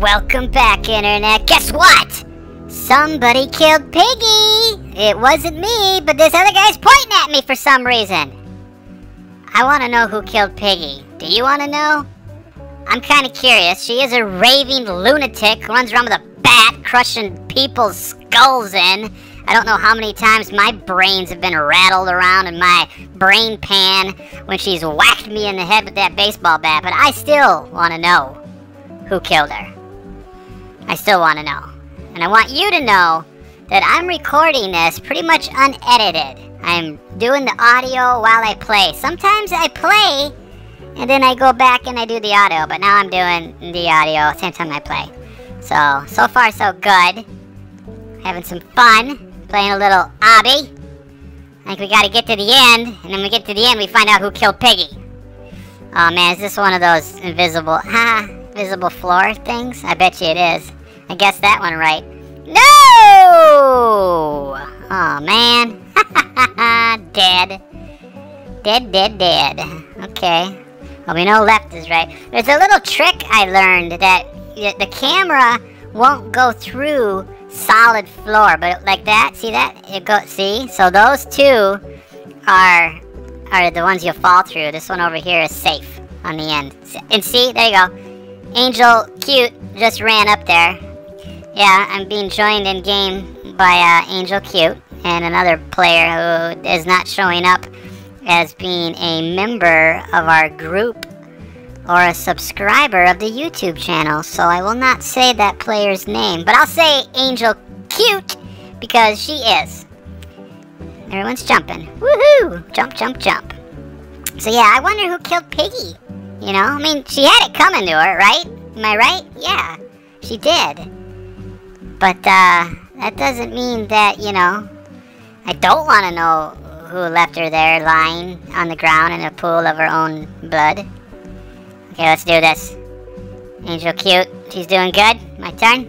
Welcome back, Internet. Guess what? Somebody killed Piggy. It wasn't me, but this other guy's pointing at me for some reason. I want to know who killed Piggy. Do you want to know? I'm kind of curious. She is a raving lunatic who runs around with a bat crushing people's skulls in. I don't know how many times my brains have been rattled around in my brain pan when she's whacked me in the head with that baseball bat, but I still want to know who killed her. I still want to know. And I want you to know that I'm recording this pretty much unedited. I'm doing the audio while I play. Sometimes I play, and then I go back and I do the audio, but now I'm doing the audio same time I play. So far so good. Having some fun. Playing a little obby. I think we gotta get to the end, and then we get to the end we find out who killed Piggy. Oh man, is this one of those invisible, visible floor things? I bet you it is. I guessed that one right. No! Oh man. Dead. Dead, dead, dead. Okay. Well, we know left is right. There's a little trick I learned that the camera won't go through solid floor, but like that, see that? It go, see? So those two are the ones you'll fall through. This one over here is safe on the end. And see, there you go. Angel Cute just ran up there. Yeah, I'm being joined in game by Angel Cute and another player who is not showing up as being a member of our group or a subscriber of the YouTube channel, so I will not say that player's name, but I'll say Angel Cute because she is. Everyone's jumping. Woohoo! Jump, jump, jump. So yeah, I wonder who killed Piggy. You know, I mean, she had it coming to her, right? Am I right? Yeah, she did. But that doesn't mean that, you know, I don't want to know who left her there lying on the ground in a pool of her own blood. Okay, let's do this. Angel Cute, she's doing good. My turn.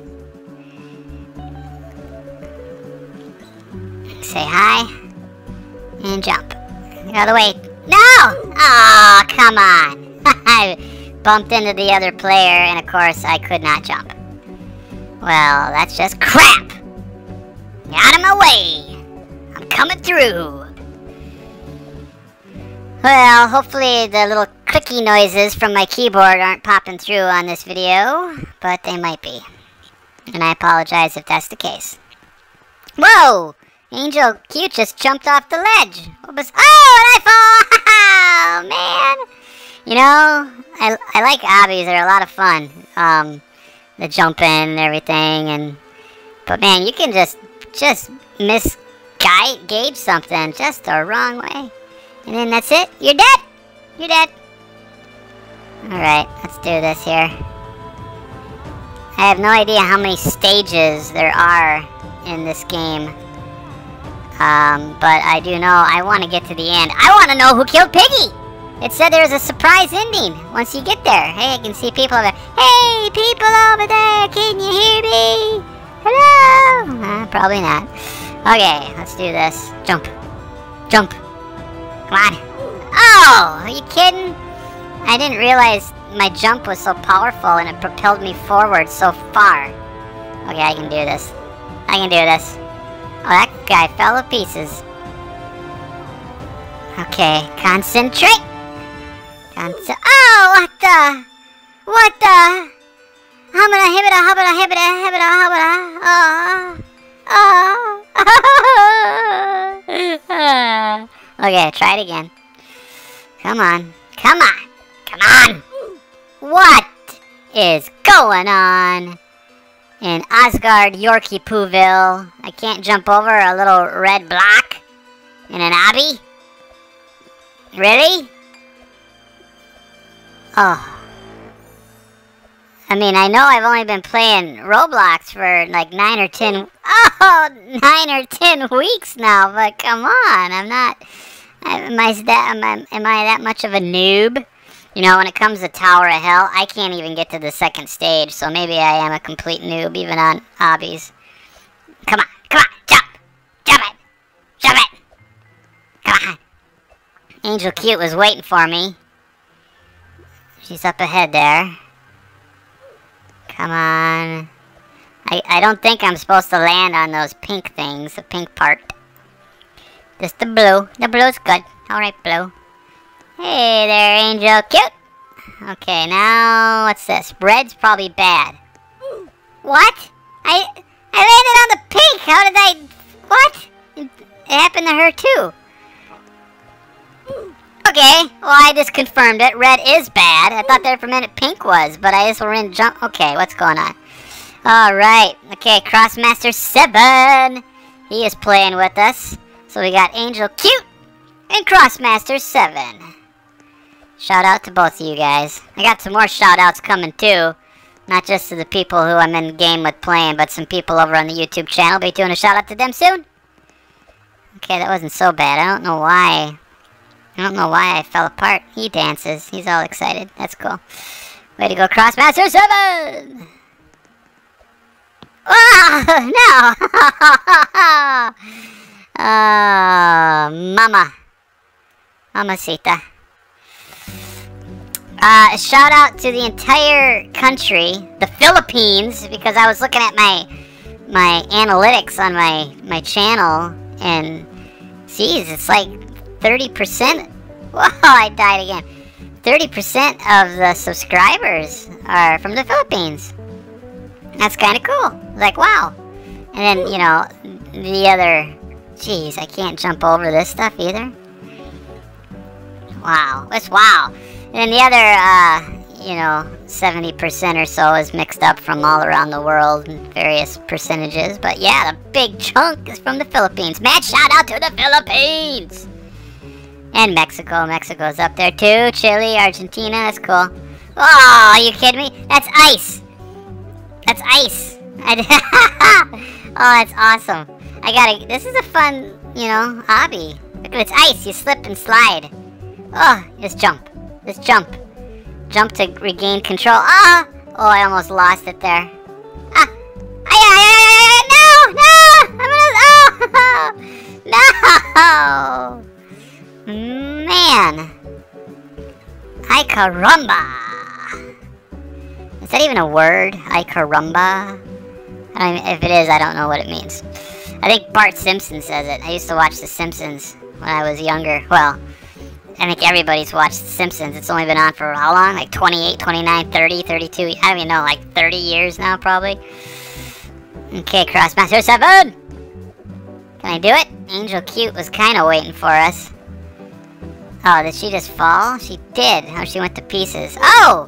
Say hi. And jump. Get out of the way. No! Oh, come on. I bumped into the other player and of course I could not jump. Well, that's just crap. Get out of my way. I'm coming through. Well, hopefully the little clicky noises from my keyboard aren't popping through on this video, but they might be. And I apologize if that's the case. Whoa! Angel Cute just jumped off the ledge. What was, oh, and I fall! Oh, man! You know, I like obbies. They're a lot of fun. The jumping and everything, and but man, you can just misgauge something just the wrong way. And then that's it. You're dead. You're dead. Alright, let's do this here. I have no idea how many stages there are in this game. But I do know I want to get to the end. I want to know who killed Piggy! It said there was a surprise ending once you get there. Hey, I can see people over there. Hey, people over there! Can you hear me? Hello? Probably not. Okay, let's do this. Jump. Jump. Come on. Oh, are you kidding? I didn't realize my jump was so powerful and it propelled me forward so far. Okay, I can do this. I can do this. Oh, that guy fell to pieces. Okay, concentrate. Oh, what the? What the? Oh. Okay, try it again. Come on. Come on. Come on. What is going on in Asgard Yorkipooville? I can't jump over a little red block in an obby? Really? Oh. I mean, I know I've only been playing Roblox for like 9 or 10 weeks now, but come on, I'm not... Am I that much of a noob? You know, when it comes to Tower of Hell, I can't even get to the second stage, so maybe I am a complete noob, even on obbies. Come on, come on, jump! Jump it! Jump it! Come on! Angel Cute was waiting for me. She's up ahead there. Come on. I don't think I'm supposed to land on those pink things, the pink part. Just the blue. The blue's good. Alright, blue. Hey there, Angel Cute. Okay, now what's this? Red's probably bad. What? I landed on the pink. How did I? What? It happened to her too. Okay. Well, I just confirmed it. Red is bad. I thought there for a minute pink was, but I just were in jump. Okay, what's going on? All right. Okay, Crossmaster 7. He is playing with us. So we got Angel Cute and Crossmaster 7. Shout out to both of you guys. I got some more shout outs coming too. Not just to the people who I'm in the game with playing, but some people over on the YouTube channel. Be doing a shout out to them soon. Okay, that wasn't so bad. I don't know why. I don't know why I fell apart. He dances. He's all excited. That's cool. Way to go, Crossmaster 7! Oh, no! Mamacita. Shout out to the entire country, the Philippines, because I was looking at my analytics on my channel, and geez, it's like 30%. Whoa, I died again. 30% of the subscribers are from the Philippines. That's kind of cool. Like, wow. And then, you know, the other... Jeez, I can't jump over this stuff either. Wow. That's wow. And then the other, you know, 70% or so is mixed up from all around the world in various percentages. But yeah, the big chunk is from the Philippines. Mad shout out to the Philippines! And Mexico. Mexico's up there too. Chile, Argentina. That's cool. Oh, are you kidding me? That's ice! That's ice! Oh, that's awesome. I gotta, this is a fun, you know, hobby. Look, it's ice, you slip and slide. Oh, just jump. Just jump. Jump to regain control. Ah! Oh, I almost lost it there. Ah! No! I'm gonna, oh! No! Man! Ay caramba! Is that even a word? Ay caramba? I don't even, if it is, I don't know what it means. I think Bart Simpson says it. I used to watch The Simpsons when I was younger. Well, I think everybody's watched The Simpsons. It's only been on for how long? Like 28, 29, 30, 32, I don't even know, like 30 years now probably. Okay, Crossmaster 7! Can I do it? Angel Cute was kind of waiting for us. Oh, did she just fall? She did. Oh, she went to pieces. Oh!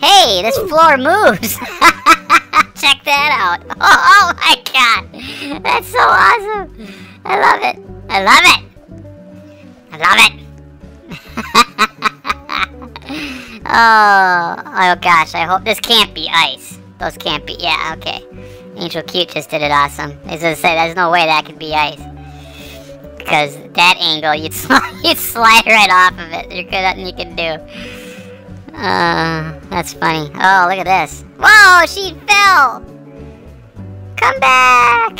Hey, this floor moves! Check that out. Oh my god. That's so awesome. I love it. I love it. I love it. Oh gosh. I hope this can't be ice. Those can't be. Yeah, okay. Angel Cute just did it awesome. I was gonna say, there's no way that could be ice. Because that angle, you'd slide right off of it. There's nothing you can do. That's funny. Oh, look at this. Whoa, she fell! Come back!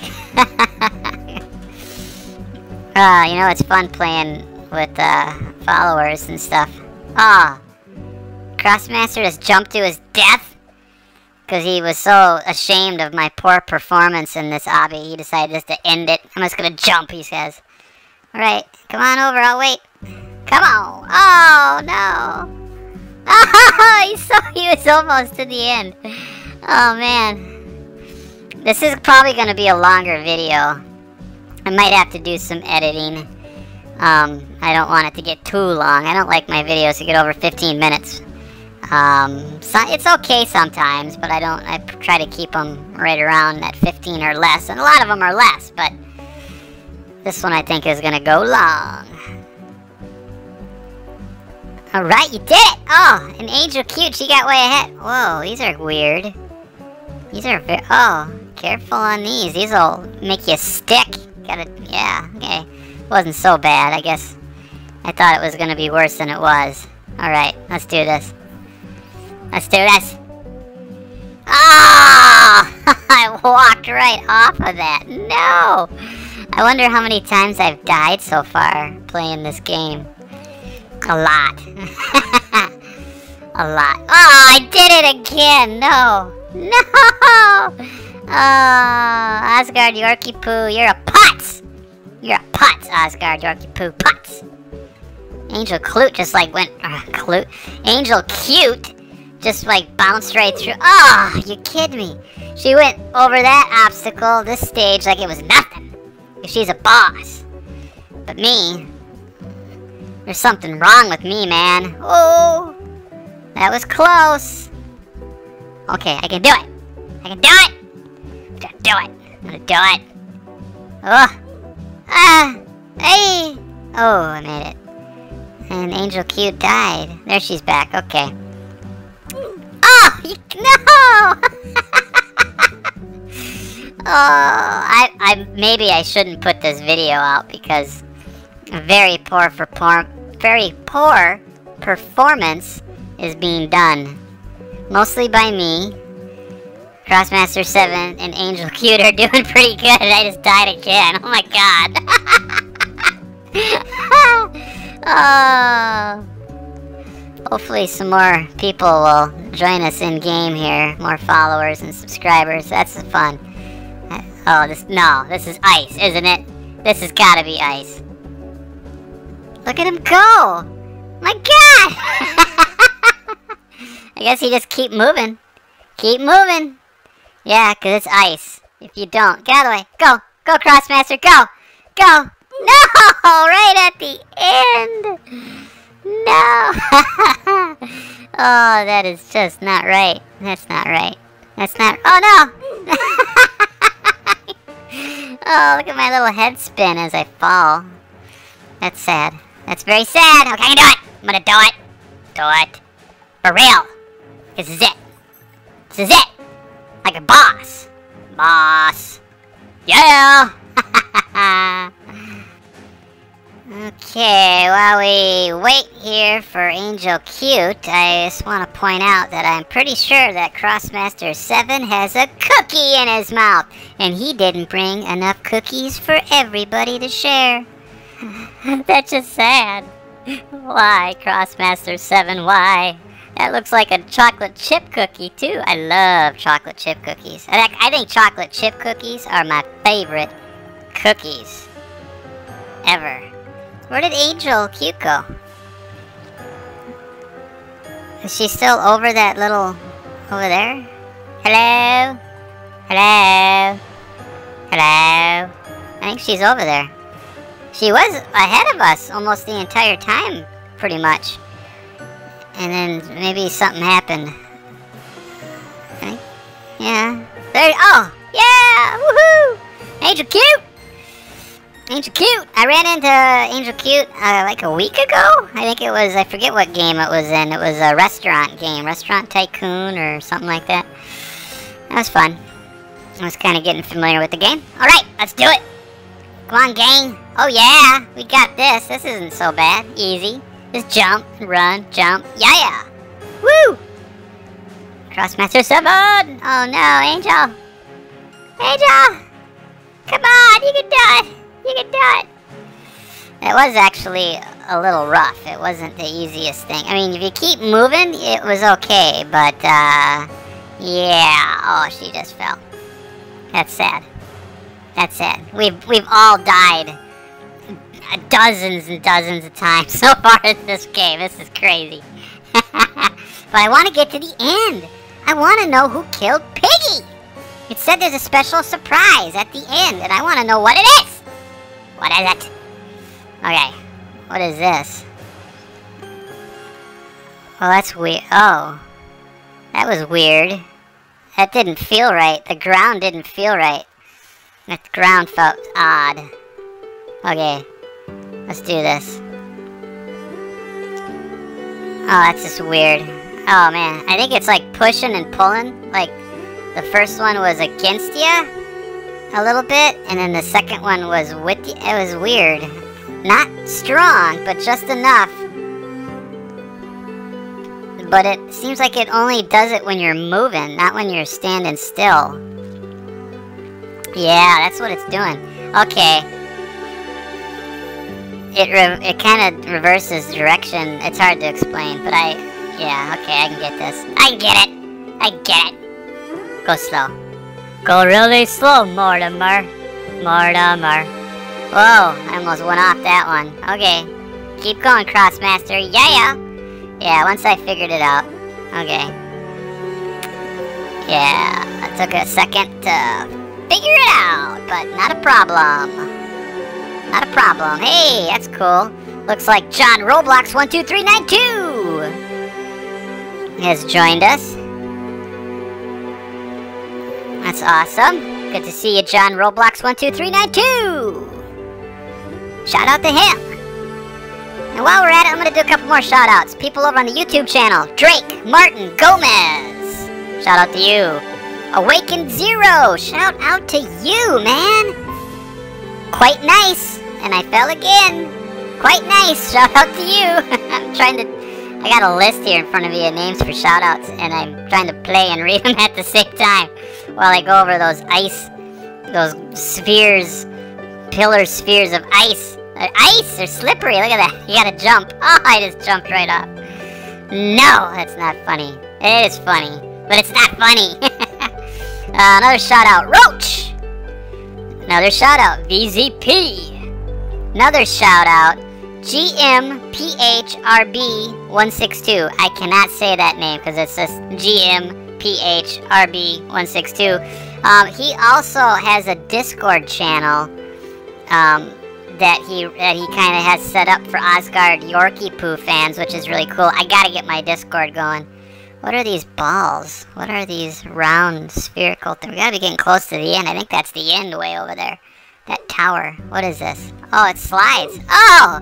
You know, it's fun playing with, followers and stuff. Oh! Crossmaster just jumped to his death? Because he was so ashamed of my poor performance in this obby, he decided just to end it. I'm just gonna jump, he says. Alright, come on over, I'll wait. Come on! Oh, no! Oh, he was almost to the end. Oh, man. This is probably going to be a longer video. I might have to do some editing. I don't want it to get too long. I don't like my videos to get over 15 minutes. So it's okay sometimes, but I try to keep them right around that 15 or less. And a lot of them are less, but this one I think is going to go long. Alright, you did it! Oh, and Angel Cute, she got way ahead. Whoa, these are weird. These are very... Oh, careful on these. These'll make you stick. Gotta... Yeah, okay. Wasn't so bad, I guess. I thought it was gonna be worse than it was. Alright, let's do this. Let's do this! Oh! I walked right off of that. No! I wonder how many times I've died so far playing this game. A lot. A lot. Oh, I did it again! No. No! Oh, Asgard Yorkipoo, you're a putz! You're a putz, Asgard Yorkipoo, putz! Angel Cute just like went... Angel Cute just like bounced right through... Oh, you kid me! She went over that obstacle, this stage, like it was nothing. If she's a boss. But me... There's something wrong with me, man. Oh! That was close! Okay, I can do it! I can do it! I'm gonna do it! I'm gonna do it! Oh! Ah! Hey! Oh, I made it. And Angel Cute died. There she's back, okay. Oh! You, no! Oh, maybe I shouldn't put this video out because very poor performance is being done. Mostly by me. Crossmaster 7 and Angel Cute are doing pretty good. I just died again. Oh my god. Oh. Hopefully some more people will join us in game here. More followers and subscribers. That's fun. Oh, this is ice, isn't it? This has gotta be ice. Look at him go! My god! I guess you just keep moving. Keep moving! Yeah, cause it's ice. If you don't, get out of the way. Go! Go, Crossmaster, go! Go! No! Right at the end! No! Oh, that is just not right. That's not right. That's not... Oh, no! Oh, look at my little head spin as I fall. That's sad. That's very sad. Okay, I can do it. I'm gonna do it. Do it. For real. This is it. This is it. Like a boss. Boss. Yeah. Okay, while we wait here for Angel Cute, I just want to point out that I'm pretty sure that Crossmaster 7 has a cookie in his mouth, and he didn't bring enough cookies for everybody to share. That's just sad. Why, Crossmaster 7, why? That looks like a chocolate chip cookie, too. I love chocolate chip cookies. I think chocolate chip cookies are my favorite cookies ever. Where did Angel Cute go? Is she still over that little... over there? Hello? Hello? Hello? I think she's over there. She was ahead of us almost the entire time, pretty much. And then maybe something happened. Okay. Yeah. There... Oh! Yeah! Woohoo! Angel Cute! Angel Cute! I ran into Angel Cute like a week ago? I think it was, I forget what game it was in. It was a restaurant game, Restaurant Tycoon or something like that. That was fun. I was kind of getting familiar with the game. Alright, let's do it! Come on, gang! Oh yeah! We got this! This isn't so bad. Easy. Just jump, run, jump. Yeah! Woo! Crossmaster 7! Oh no, Angel! Angel! Come on, you can do it! You can do it! It was actually a little rough. It wasn't the easiest thing. I mean, if you keep moving, it was okay, but, yeah. Oh, she just fell. That's sad. That's sad. We've all died dozens and dozens of times so far in this game. This is crazy. But I want to get to the end. I want to know who killed Piggy. It said there's a special surprise at the end, and I want to know what it is. What is it? Okay. What is this? Well, that's weird. Oh. That was weird. That didn't feel right. The ground didn't feel right. The ground felt odd. Okay. Let's do this. Oh, that's just weird. Oh, man. I think it's like pushing and pulling. Like, the first one was against ya. A little bit, and then the second one was with the, it was weird. Not strong, but just enough. But it seems like it only does it when you're moving, not when you're standing still. Yeah, that's what it's doing. Okay. It kind of reverses direction. It's hard to explain, but yeah, okay, I can get this. I get it! I get it! Go slow. Go really slow, Mortimer. Mortimer. Whoa, I almost went off that one. Okay. Keep going, Crossmaster. Yeah, yeah. Yeah, once I figured it out. Okay. Yeah, I took a second to figure it out, but not a problem. Not a problem. Hey, that's cool. Looks like John Roblox 12392 has joined us. That's awesome. Good to see you, John Roblox 12392. Shout out to him. And while we're at it, I'm gonna do a couple more shout outs. People over on the YouTube channel: Drake, Martin, Gomez. Shout out to you. Awakened Zero. Shout out to you, man. Quite nice, and I fell again. Quite nice, shout out to you. I'm trying to, I got a list here in front of me of names for shout outs, and I'm trying to play and read them at the same time while I go over those ice, those spheres, pillar spheres of ice. Ice, they're slippery, look at that. You gotta jump. Oh, I just jumped right up. No, that's not funny. It is funny, but it's not funny. Another shout out, Roach. Another shout out, VZP. Another shout out, GMPHRB162. I cannot say that name because it's just GMPHRB162. He also has a Discord channel that he kind of has set up for Asgard Yorkipooville fans, which is really cool. I gotta get my Discord going. What are these balls? What are these round spherical things? We gotta be getting close to the end. I think that's the end way over there. That tower. What is this? Oh, it slides. Oh!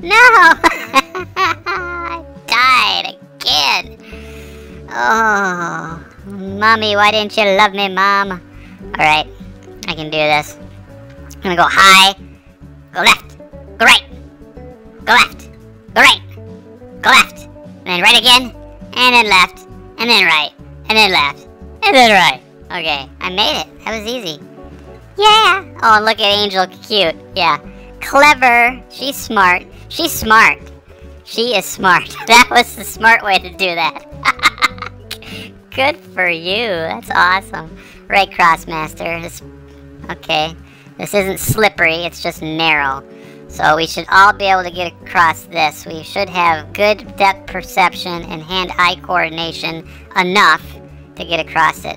No! I died again. Oh. Mommy, why didn't you love me, Mom? Alright. I can do this. I'm gonna go high. Go left. Go right. Go left. Go right. Go left. And then right again. And then left, and then right, and then left, and then right. Okay, I made it. That was easy. Yeah! Oh, and look at Angel Cute. Yeah. Clever. She's smart. She's smart. She is smart. That was the smart way to do that. Good for you. That's awesome. Right, Crossmaster. Okay. This isn't slippery, it's just narrow. So we should all be able to get across this. We should have good depth perception and hand-eye coordination enough to get across it.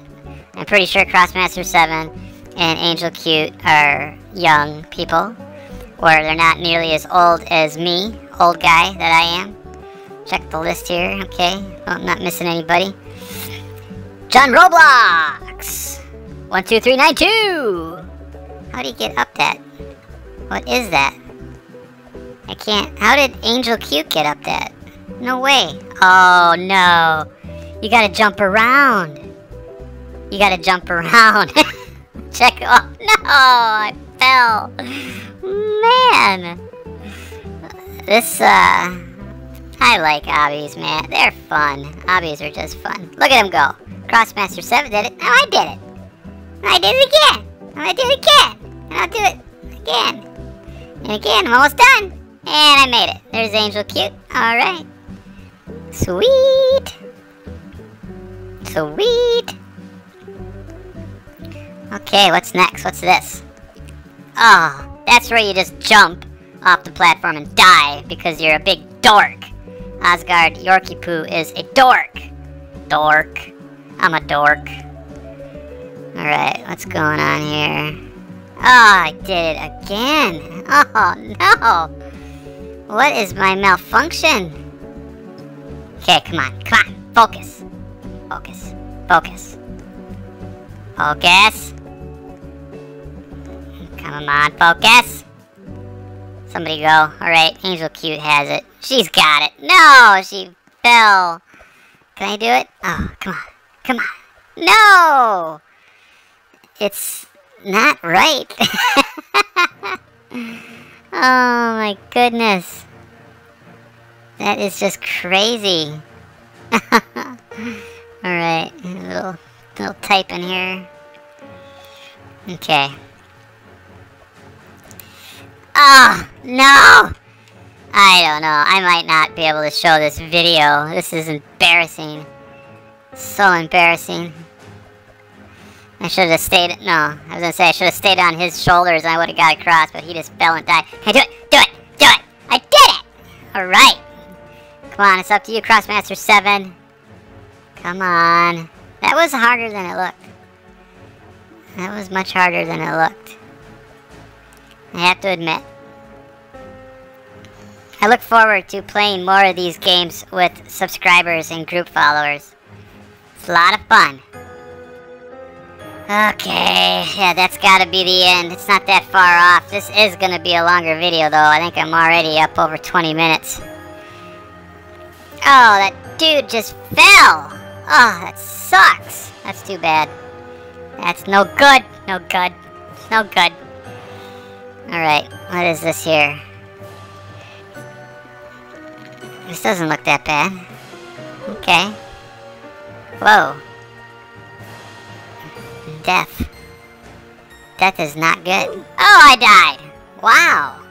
I'm pretty sure Crossmaster 7 and Angel Cute are young people, or they're not nearly as old as me, old guy that I am. Check the list here, okay? Oh, I'm not missing anybody. John Roblox! 12392! How do you get up that? What is that? I can't. How did Angel Cute get up that? No way. Oh no. You gotta jump around. You gotta jump around. Check. Oh no, I fell. Man. This, I like obbies, man. They're fun. Obbies are just fun. Look at him go. Crossmaster 7 did it. Oh, I did it. I did it again. I'm gonna do it again. And I'll do it again. And again, I'm almost done. And I made it. There's Angel Cute. Alright. Sweet. Sweet. Okay, what's next? What's this? Oh, that's where you just jump off the platform and die because you're a big dork. Asgard Yorkipoo is a dork. Dork. I'm a dork. Alright, what's going on here? Oh, I did it again. Oh, no. What is my malfunction? Okay, come on, come on. Focus. Focus. Focus. Focus. Come on, focus. Somebody go. Alright, Angel Cute has it. She's got it. No, she fell. Can I do it? Oh, come on. Come on. No! It's not right. Oh my goodness. That is just crazy. Alright, a little type in here. Okay. Oh, no! I don't know. I might not be able to show this video. This is embarrassing. So embarrassing. I should have just stayed. No, I was gonna say I should have stayed on his shoulders and I would have got across, but he just fell and died. Hey, do it! Do it! Do it! I did it! Alright! Come on, it's up to you, Crossmaster 7. Come on. That was harder than it looked. That was much harder than it looked. I have to admit. I look forward to playing more of these games with subscribers and group followers. It's a lot of fun. Okay, yeah, that's gotta be the end. It's not that far off. This is gonna be a longer video, though. I think I'm already up over 20 minutes. Oh, that dude just fell! Oh, that sucks! That's too bad. That's no good! No good. No good. Alright, what is this here? This doesn't look that bad. Okay. Whoa. Death. Death is not good. Oh, I died! Wow!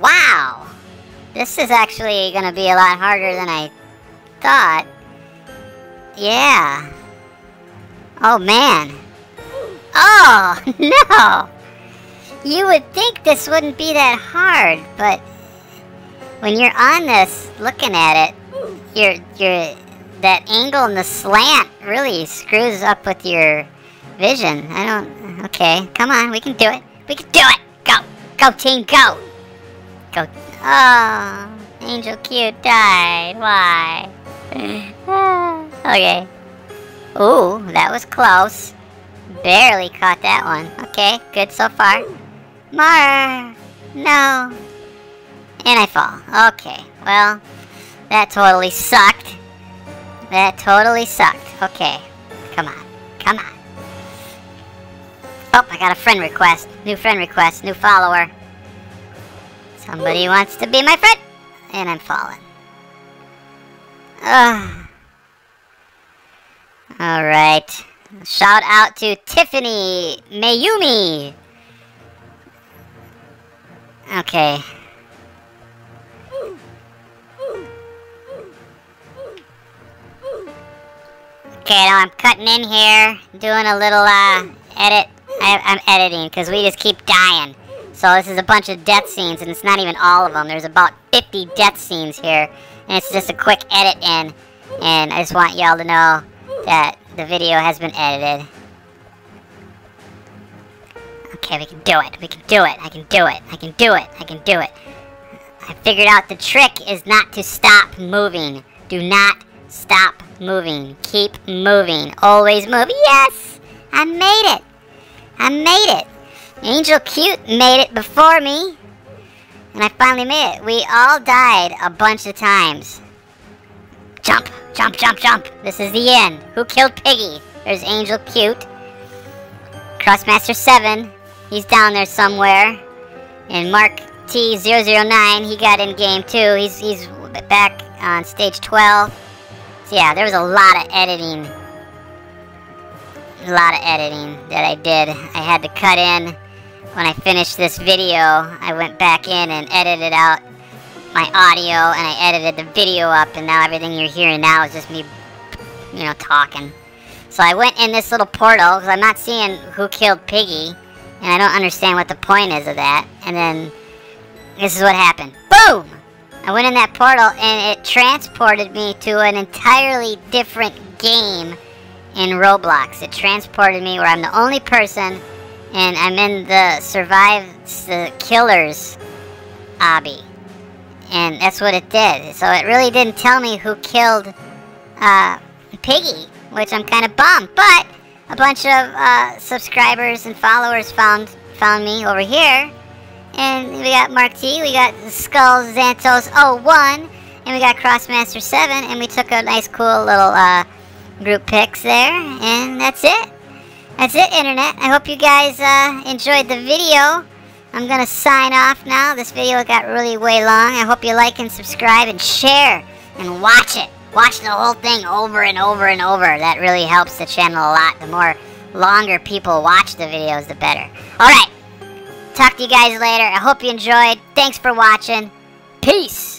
Wow! This is actually gonna be a lot harder than I thought. Yeah. Oh, man. Oh, no! You would think this wouldn't be that hard, but when you're on this, looking at it, that angle and the slant really screws up with your vision. Okay, come on, we can do it. We can do it! Go! Go, team, go! Go. Oh, Angel Cute died. Why? Okay. Ooh, that was close. Barely caught that one. Okay, good so far. Mar! No! And I fall. Okay, well, that totally sucked. That totally sucked. Okay, come on. Come on. Oh, I got a friend request. New friend request. New follower. Somebody wants to be my friend. And I'm falling. Ugh. Alright. Shout out to Tiffany Mayumi. Okay. Okay, now I'm cutting in here, doing a little, edit. I'm editing, because we just keep dying. So this is a bunch of death scenes, and it's not even all of them. There's about 50 death scenes here, and it's just a quick edit in. And I just want y'all to know that the video has been edited. Okay, we can do it. We can do it. I can do it. I can do it. I can do it. I figured out the trick is not to stop moving. Do not stop moving. Keep moving. Always move. Yes! I made it! I made it! Angel Cute made it before me. And I finally made it. We all died a bunch of times. Jump! Jump, jump, jump! This is the end. Who killed Piggy? There's Angel Cute. Crossmaster 7. He's down there somewhere. And Mark T009. He got in game too. He's back on stage 12. So yeah, there was a lot of editing. A lot of editing that I did. I had to cut in. When I finished this video, I went back in and edited out my audio, and I edited the video up, and now everything you're hearing now is just me, you know, talking. So I went in this little portal, because I'm not seeing who killed Piggy, and I don't understand what the point is of that. And then, this is what happened. Boom! I went in that portal, and it transported me to an entirely different game in Roblox. It transported me where I'm the only person, and I'm in the Survive Killers obby. And that's what it did. So it really didn't tell me who killed Piggy, which I'm kind of bummed. But a bunch of subscribers and followers found me over here. And we got Mark T, we got Skull Zantos 01, and we got Crossmaster 7. And we took a nice cool little group pics there. And that's it. That's it, Internet. I hope you guys enjoyed the video. I'm going to sign off now. This video got really way long. I hope you like and subscribe and share and watch it. Watch the whole thing over and over and over. That really helps the channel a lot. The more longer people watch the videos, the better. Alright. Talk to you guys later. I hope you enjoyed. Thanks for watching. Peace.